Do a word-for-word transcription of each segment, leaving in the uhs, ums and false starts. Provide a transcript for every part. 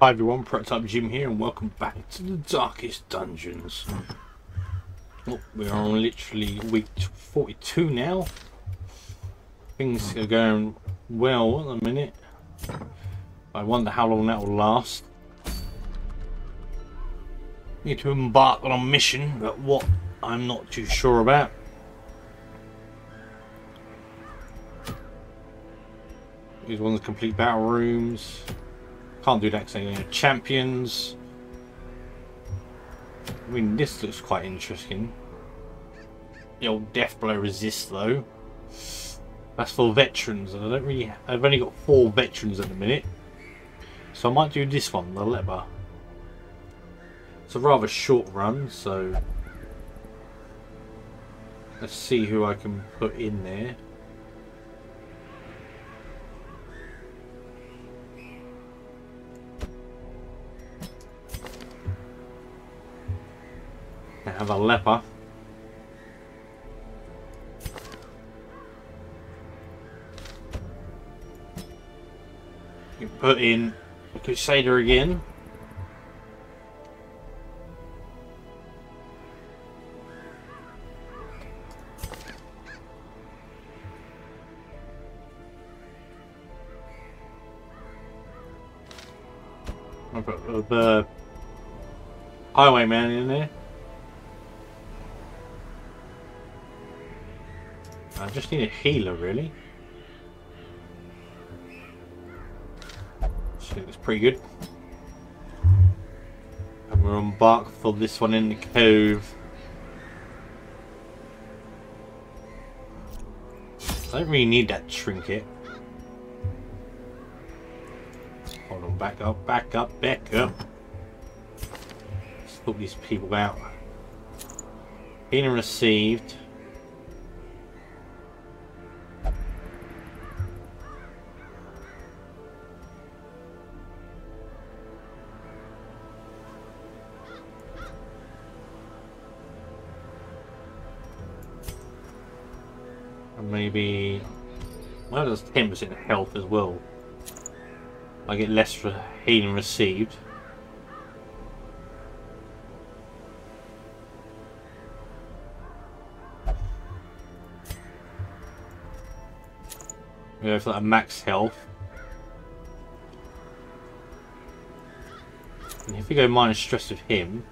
Hi everyone, Prototype Jim here and welcome back to the Darkest Dungeons. Oh, we're on literally week forty-two now. Things are going well at the minute. I wonder how long that will last. Need to embark on a mission, but what I'm not too sure about. Here's one of the complete battle rooms. Can't do that because I'm going to champions. I mean, this looks quite interesting. The old death blow resist though. That's for veterans, and I don't really. I've only got four veterans at the minute, so I might do this one, the leper. It's a rather short run, so let's see who I can put in there. Have a leper. You put in a crusader again. I put the highwayman in there. I just need a healer, really. So it's pretty good. And we're embarked for this one in the cove. I don't really need that trinket. Hold on, back up, back up, back up. Let's help these people out. Healing received. Maybe well, there's ten percent health as well. I get less for healing received. We have like a max health. And if we go minus stress with him,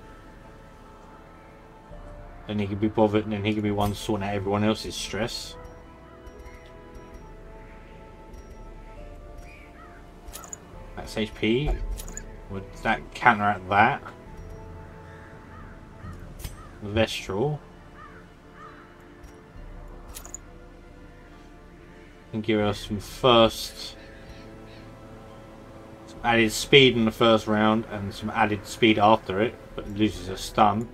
then he can be bothered, and then he can be one sorting out everyone else's stress. H P, would that counteract that? Vestral. And give us some first some added speed in the first round and some added speed after it, but loses a stun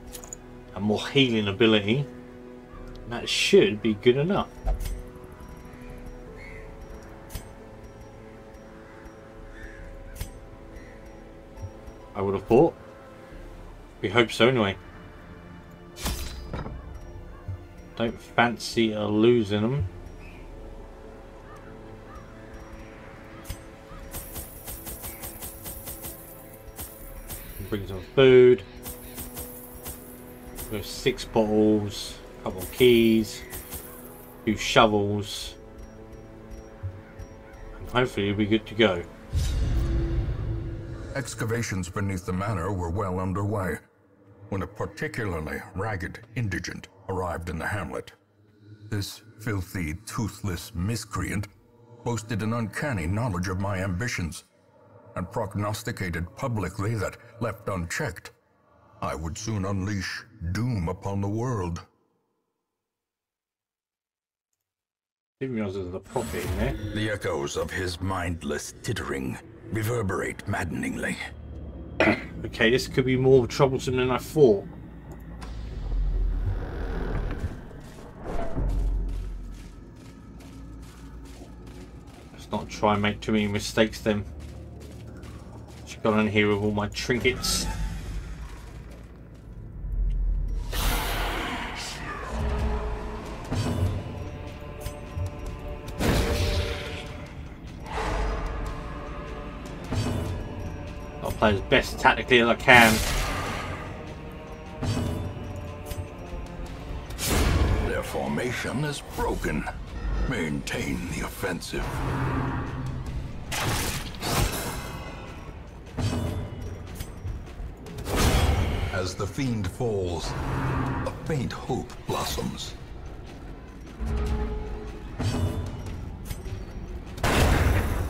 and more healing ability. And that should be good enough. I would have thought. We hope so anyway. Don't fancy uh, losing them. Bring some food. There's six bottles, a couple of keys, two shovels, and hopefully we'll be good to go. Excavations beneath the manor were well underway when a particularly ragged indigent arrived in the hamlet. This filthy, toothless miscreant boasted an uncanny knowledge of my ambitions and prognosticated publicly that, left unchecked, I would soon unleash doom upon the world. The echoes of his mindless tittering reverberate maddeningly. Okay, this could be more troublesome than I thought. Let's not try and make too many mistakes then. Just got in here with all my trinkets. play as best tactically as I can. Their formation is broken. Maintain the offensive. As the fiend falls, a faint hope blossoms.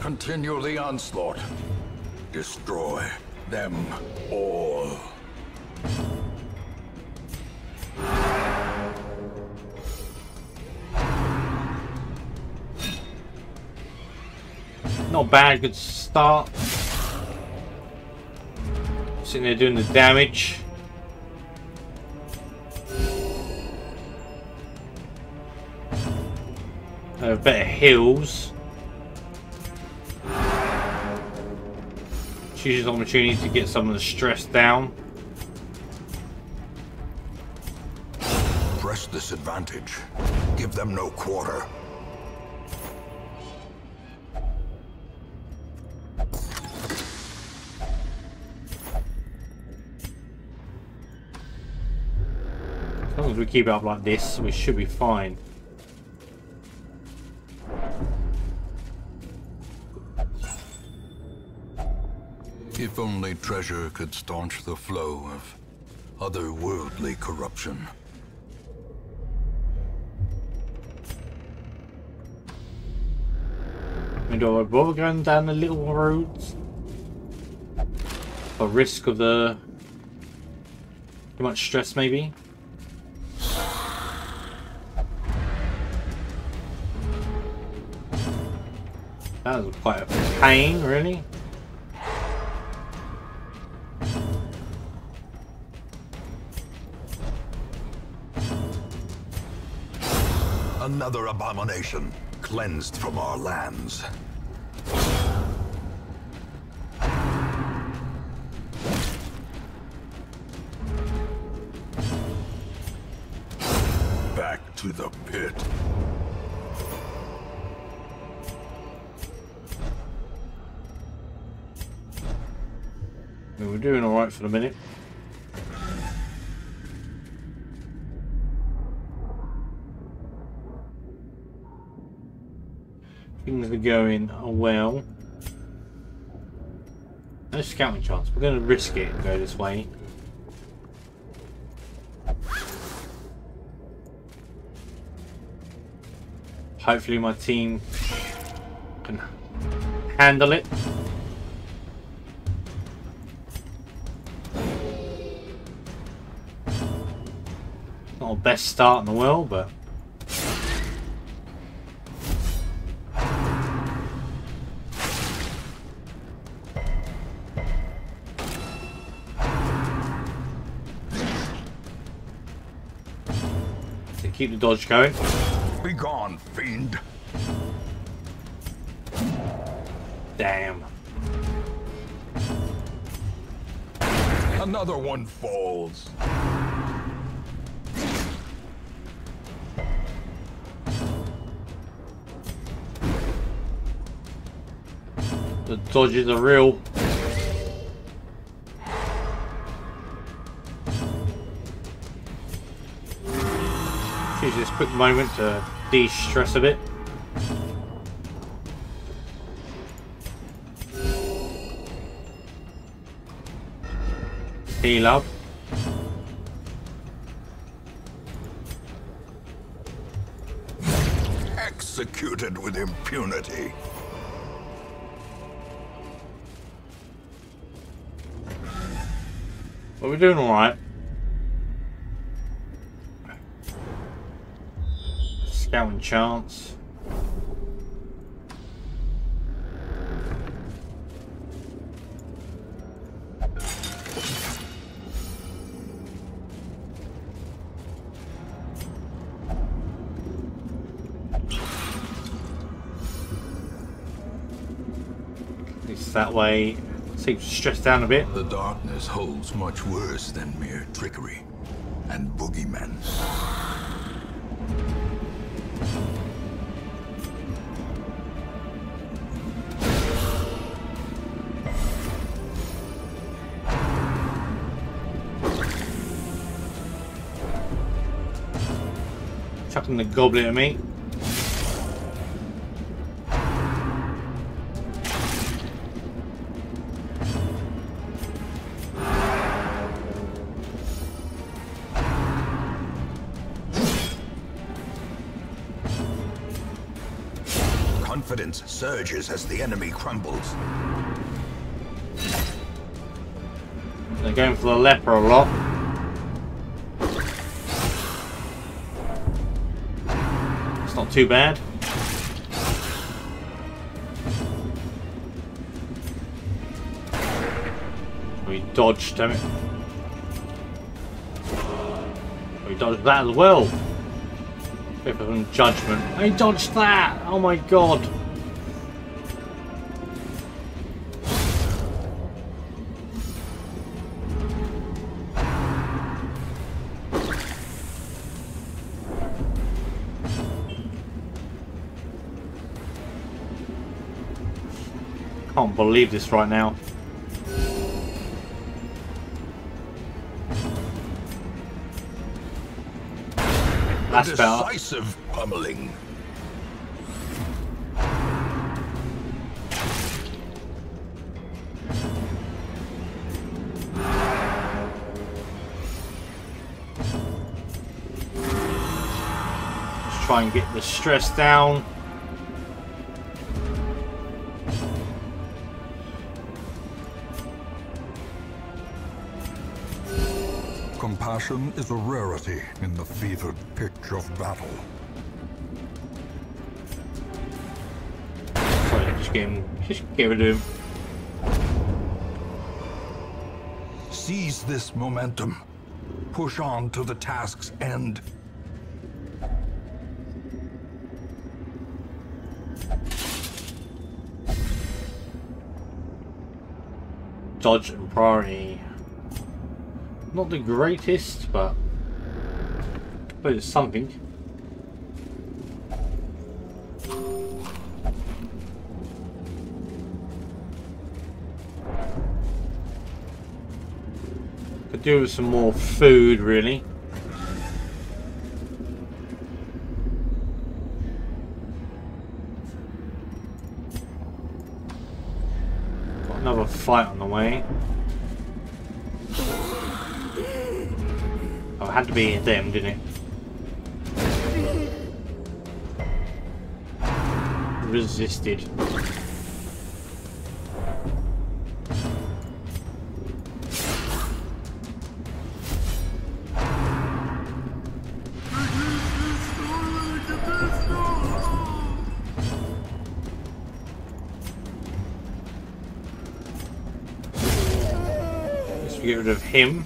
Continue the onslaught. Destroy them all. Not bad, good start. Sitting there doing the damage. Uh, better heals. It's usually an opportunity to get some of the stress down. Press this advantage. Give them no quarter. As long as we keep it up like this, we should be fine. If only treasure could staunch the flow of otherworldly corruption. And we're going down the little roads. For risk of the too much stress, maybe. That was quite a pain, really. Another abomination cleansed from our lands. Back to the pit. We're doing all right for the minute. Things are going well. No scouting chance. We're going to risk it and go this way. Hopefully my team can handle it. Not the best start in the world, but... keep the dodge going. Be gone, fiend. Damn. Another one falls. The dodges are real. Just a quick moment to de-stress a bit. Heal up. Executed with impunity. Well, we're doing all right. Down chance. It's that way. Seems stressed down a bit. The darkness holds much worse than mere trickery and boogeymen. chucking the goblet at me. Confidence surges as the enemy crumbles. They're going for the leper a lot. It's not too bad. We dodged, damn it. We dodged that as well. Bit of judgment. I dodged that! Oh my god! Can't believe this right now. That's a decisive pummeling. Let's try and get the stress down. Compassion is a rarity in the fevered pitch of battle. Sorry, just give him, just give it to him. Seize this momentum. Push on to the task's end. Dodge and priority. Not the greatest, but but it's something. Could do with some more food, really. Got another fight on the way. Had to be them, didn't it? Resisted. Let's get rid of him.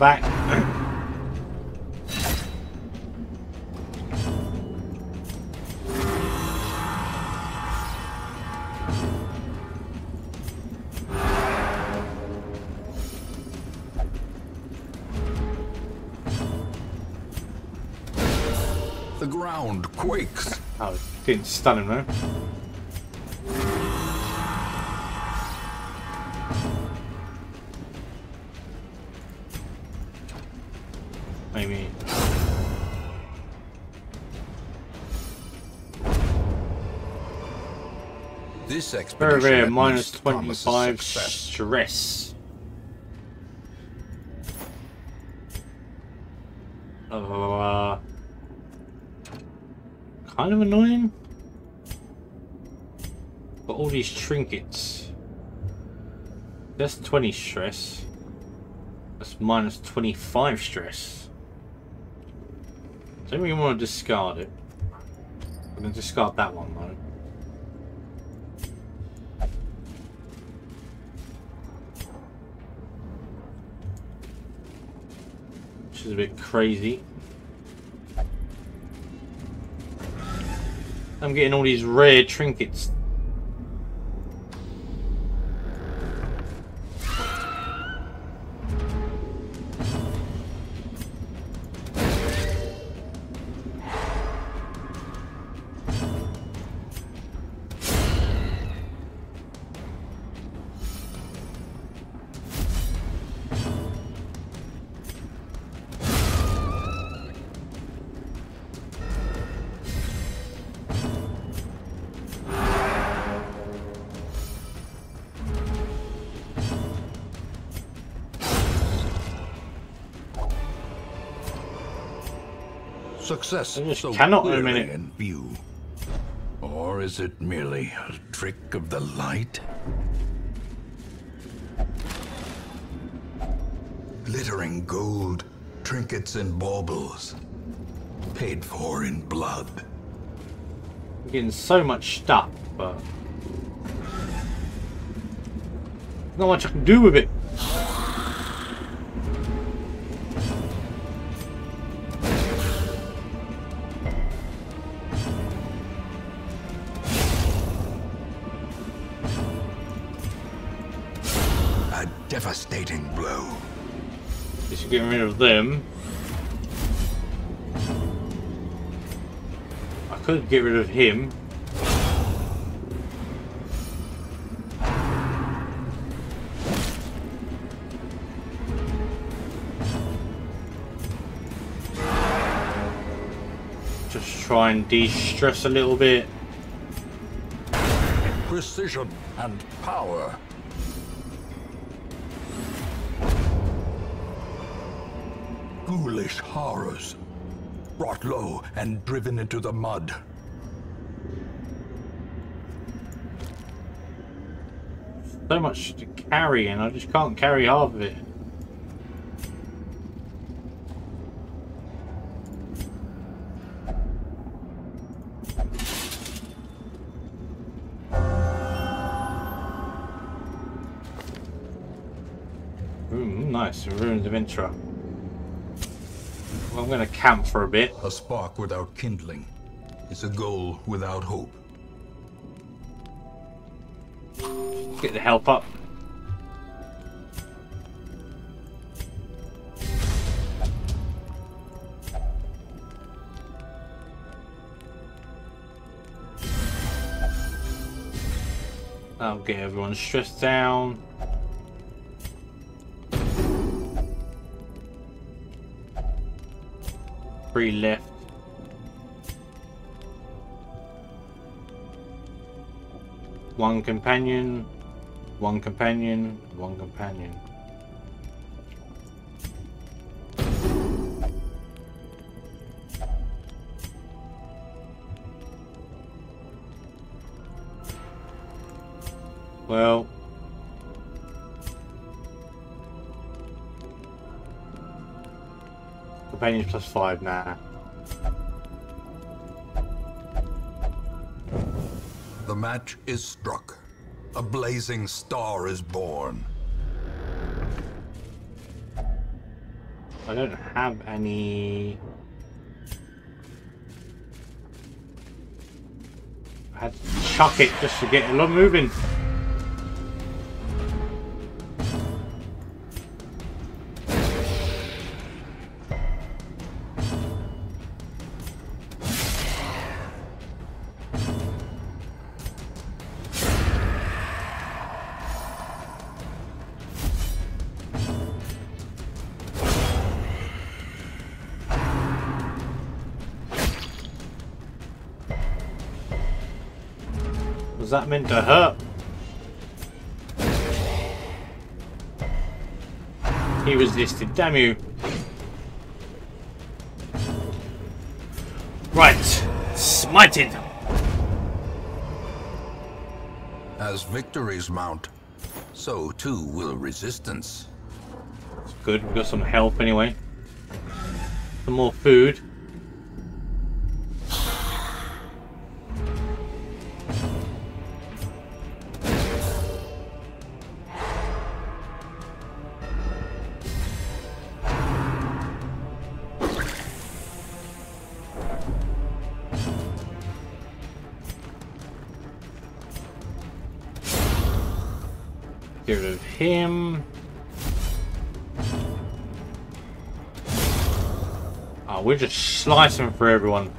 Back. The ground quakes. Oh, didn't stun him though. Very rare, minus twenty-five stress. Uh, kind of annoying. But all these trinkets. That's twenty stress. That's minus twenty-five stress. Don't really want to discard it. I'm going to discard that one though. Which is a bit crazy. I'm getting all these rare trinkets. Success I just so cannot in in view. Or is it merely a trick of the light? Glittering gold, trinkets and baubles, paid for in blood. I'm getting so much stuff, but there's not much I can do with it. Devastating blow. Just getting rid of them. I could get rid of him. Just try and de-stress a little bit. Precision and power. Foolish horrors, brought low and driven into the mud. So much to carry, and I just can't carry half of it. Ooh, nice, ruined Ventura. I'm going to camp for a bit. A spark without kindling is a goal without hope. Get the help up. That'll get everyone stressed down. Three left. One companion, one companion, one companion. Well, companions plus five, nah. The match is struck. A blazing star is born. I don't have any... I had to chuck it just to get a lot moving. Was that meant to hurt? He resisted, damn you. Right, smited. As victories mount, so too will resistance. It's good, we've got some health anyway. Some more food. get rid of him. Oh, we're just slicing for everyone.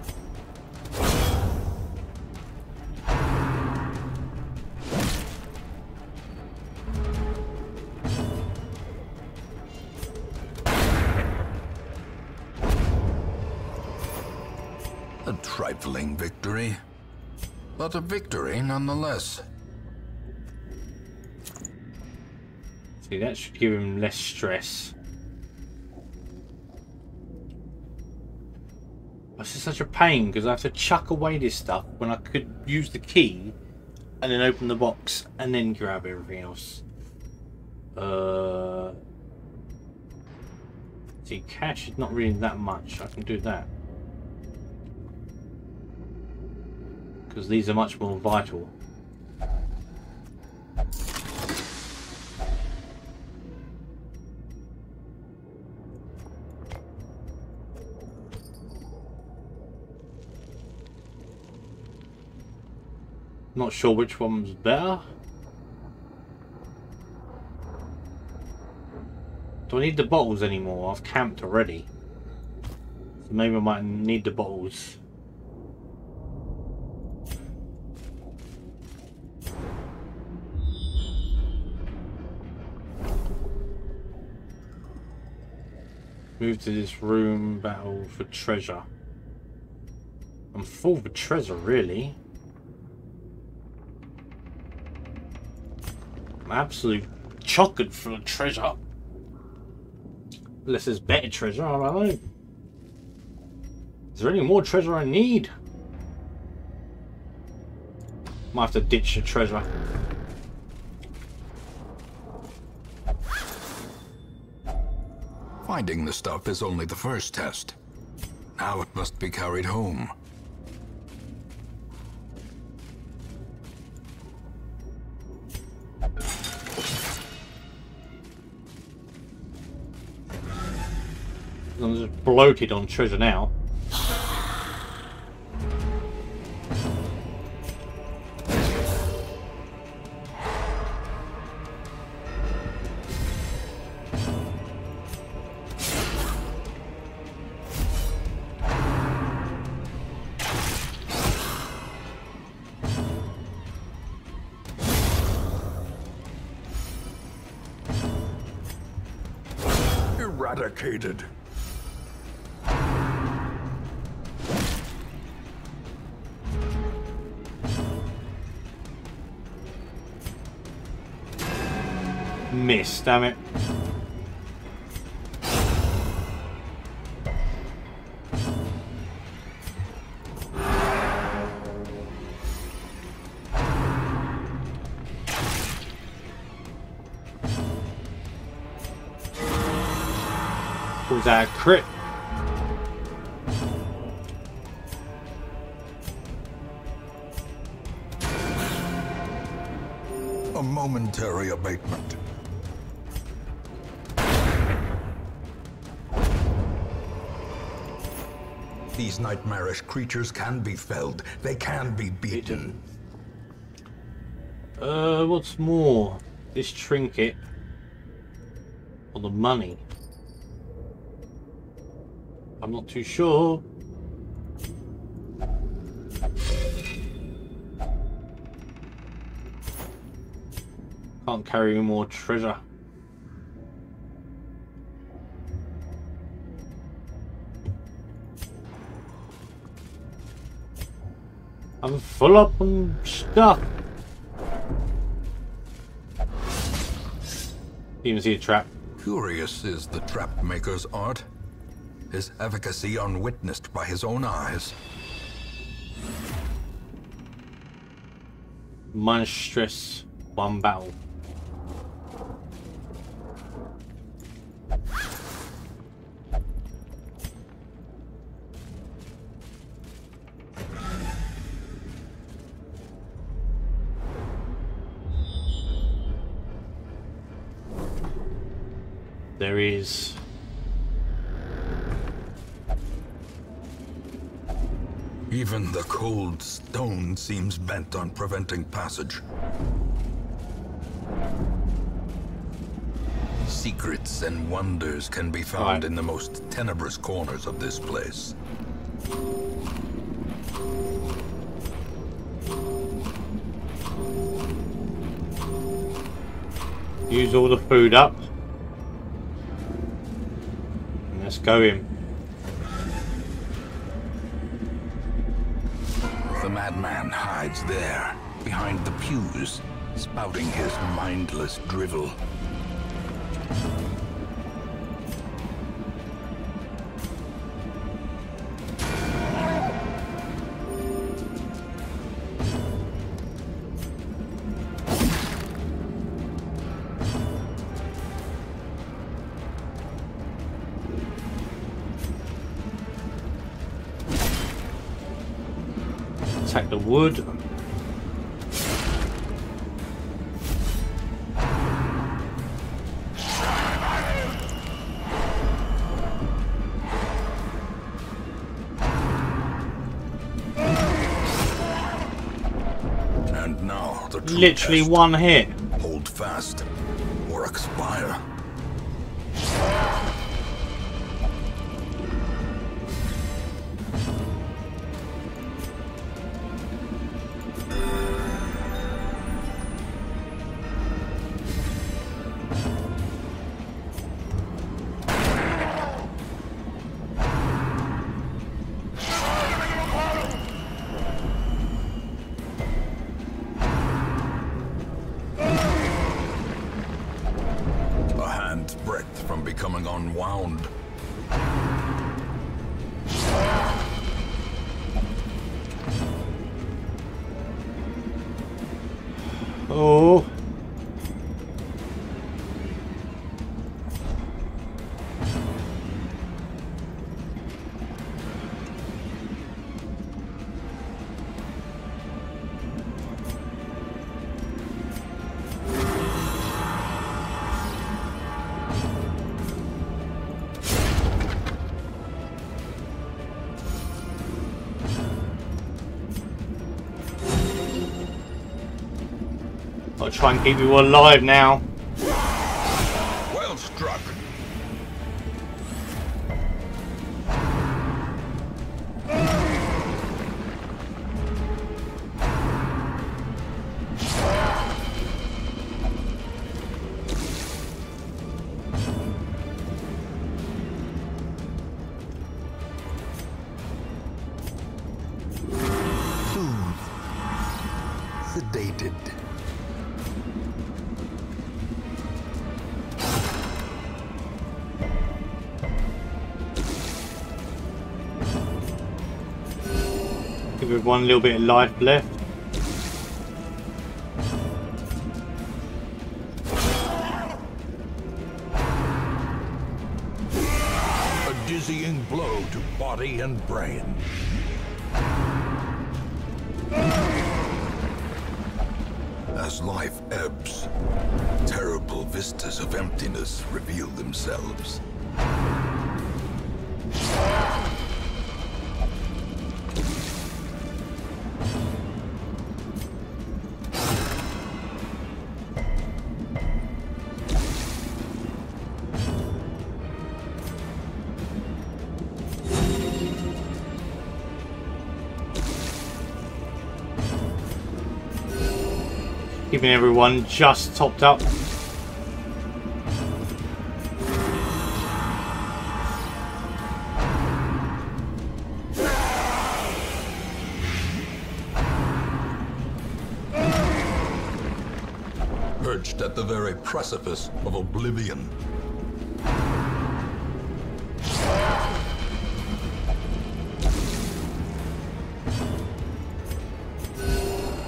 A trifling victory, but a victory nonetheless. See, that should give him less stress. This is such a pain because I have to chuck away this stuff when I could use the key and then open the box and then grab everything else. Uh, see, cash is not really that much. I can do that because these are much more vital. Not sure which one's better. Do I need the bottles anymore? I've camped already. So maybe I might need the bottles. Move to this room, battle for treasure. I'm full for treasure, really. Absolute chocolate full of treasure. Unless there's better treasure, I don't know. Is there any more treasure I need? Might have to ditch the treasure. Finding the stuff is only the first test. Now it must be carried home. I'm just bloated on treasure now. Eradicated. Miss, damn it. Was that a crit? A momentary abatement. These nightmarish creatures can be felled. They can be beaten. Uh, what's more? This trinket or the money? I'm not too sure. Can't carry more treasure. I'm full up on stuff. Even see a trap. Curious is the trap maker's art. His efficacy unwitnessed by his own eyes. Minus stress, one battle. There is even the cold stone seems bent on preventing passage. secrets and wonders can be found right. in the most tenebrous corners of this place. Use all the food up. And let's go in. The madman hides there, behind the pews, spouting his mindless drivel. Attack the wood. Literally one hit. Hold fast or expire. Oh. Try and keep you alive now. Well struck. Food. Sedated. With one little bit of life left. A dizzying blow to body and brain. As life ebbs, terrible vistas of emptiness reveal themselves. Keeping everyone just topped up. Perched at the very precipice of oblivion.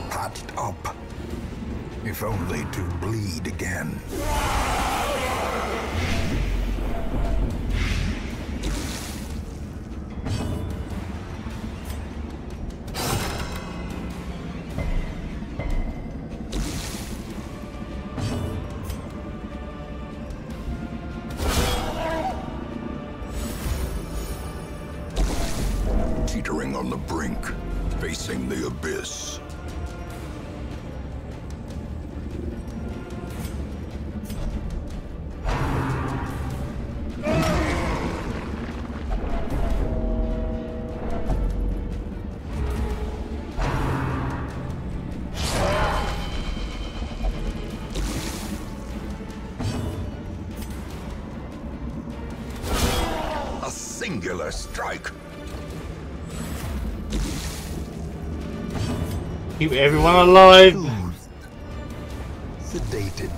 Patched up. If only to bleed again. Teetering on the brink, facing the abyss. strike. Keep everyone alive. Sedated.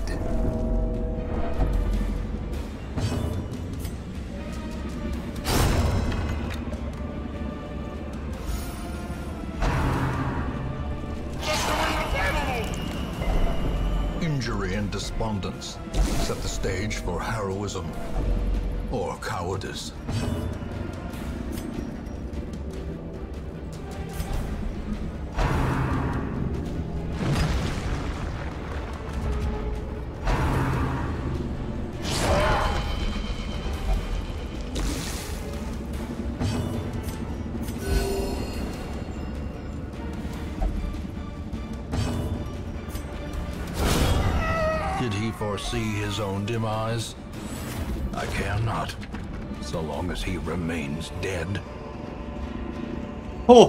Injury and despondence set the stage for heroism or cowardice. His own demise? I care not, so long as he remains dead. Oh!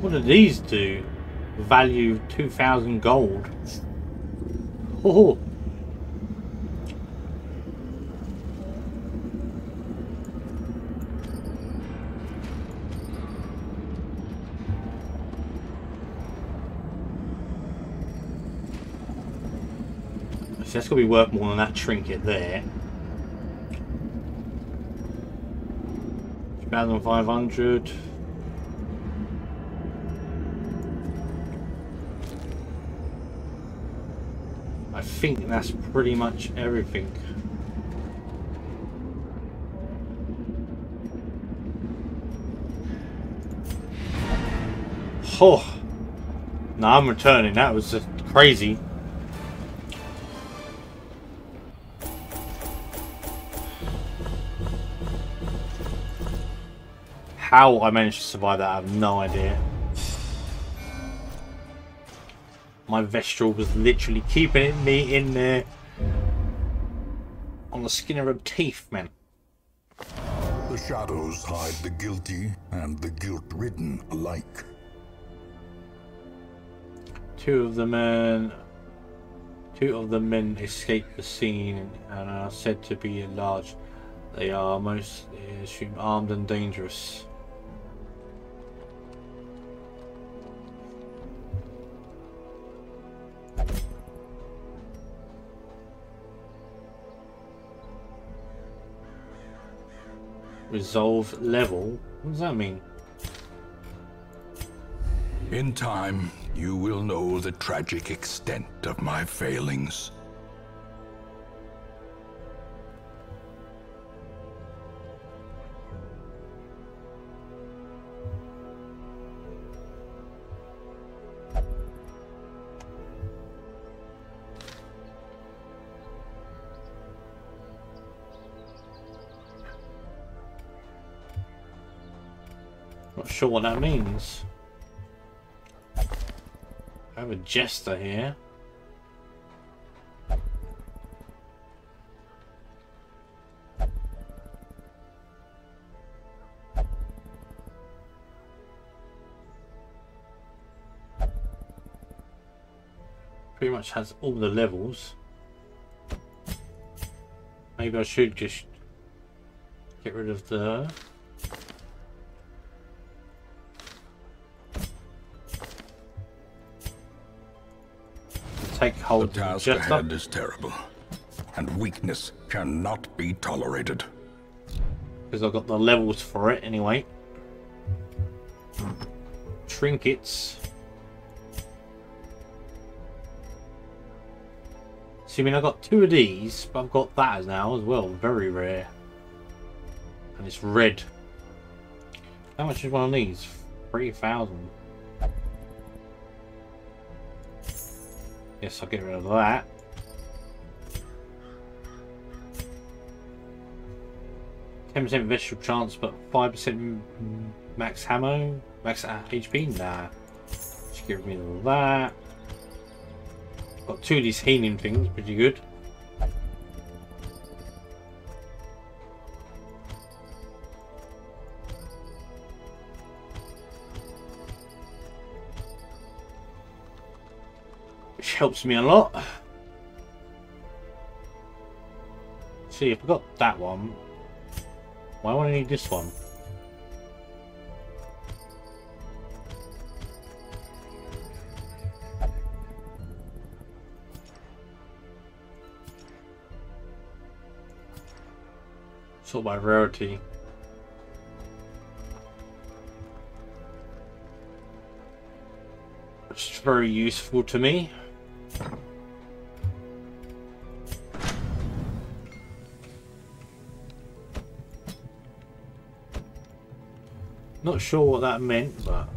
What do these do? Value two thousand gold. Oh! That's going to be worth more than that trinket there. two thousand five hundred. I think that's pretty much everything. Oh, no, I'm returning. That was just crazy. How I managed to survive that, I have no idea. My Vestral was literally keeping me in there on the skin of her teeth, man. The shadows hide the guilty and the guilt-ridden alike. Two of the men, two of the men escaped the scene and are said to be at large. They are most assumed armed and dangerous. Resolve level? What does that mean? In time, you will know the tragic extent of my failings. Sure what that means. I have a jester here. Pretty much has all the levels. Maybe I should just get rid of the Take hold. The task ahead is terrible, and weakness cannot be tolerated. Because I've got the levels for it anyway. Trinkets. See, I mean, I've got two of these, but I've got that now as well. Very rare, and it's red. How much is one of these? Three thousand. Yes, I'll get rid of that. ten percent vestral chance, but five percent max ammo, max H P. Nah, just get rid of that. Got two of these healing things, pretty good. Helps me a lot. see, if I got that one, why would I need this one? Sort by rarity. Which is very useful to me. Not sure what that meant, but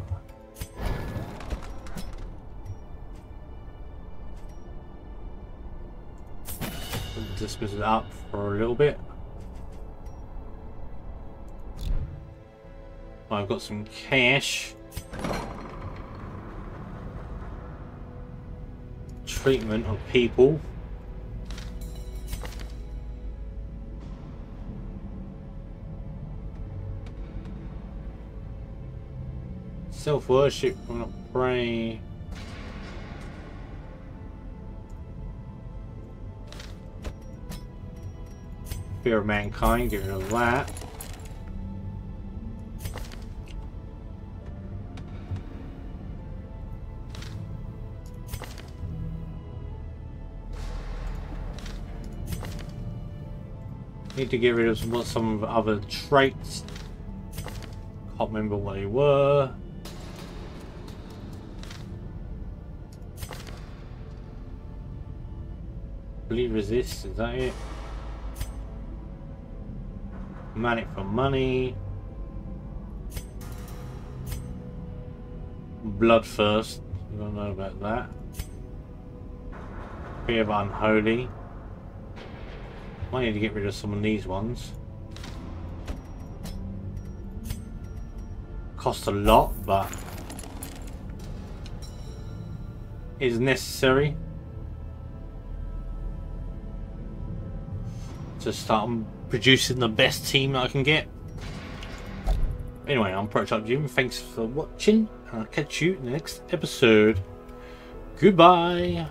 just put it up for a little bit. I've got some cash. Treatment of people. Self-worship, I'm gonna pray. Fear of mankind, get rid of that. Need to get rid of what some of the other traits. Can't remember what they were. Believe resist, is that it? Manic for money. Bloodthirst, you don't know about that. Fear of unholy. Might need to get rid of some of these ones. Cost a lot, but is necessary. To start producing the best team that I can get. Anyway, I'm Prototype Jim. Thanks for watching, and I'll catch you in the next episode. Goodbye.